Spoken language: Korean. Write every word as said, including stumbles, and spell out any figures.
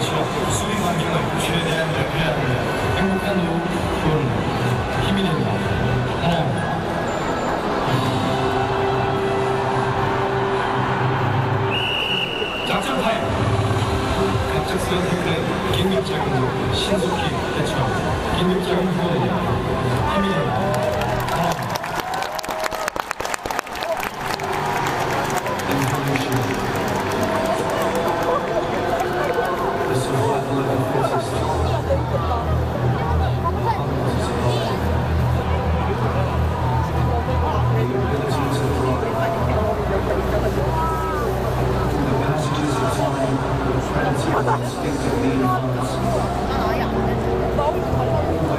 지역도 수비 관계가 유지에 대한 해야 될 행복한 노후 그런 힘이 된다. 하나입니다. 작전 타임. 갑작스런 행동, 긴급작용으로 신속히 대처하고 긴급작용 후에 힘이 된다. 나 아예 안 되는데.